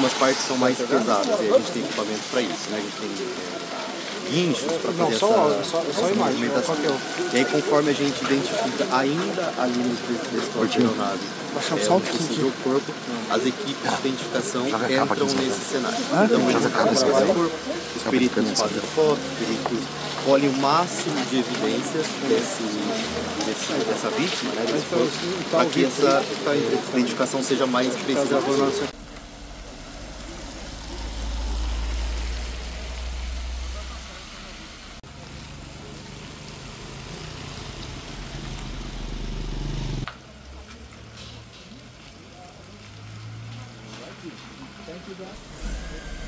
algumas partes são mais pesadas e a gente tem equipamento para isso, né? A gente tem guinchos para fazer essa movimentação. E aí conforme a gente identifica ainda ali nesse portinaves o corpo, as equipes de identificação entram nesse cenário. Então eles acabam o corpo, os peritos fazem fotos, os peritos colhem o máximo de evidências dessa vítima, né, desse corpo, para que essa identificação seja mais precisa. Thank you, guys.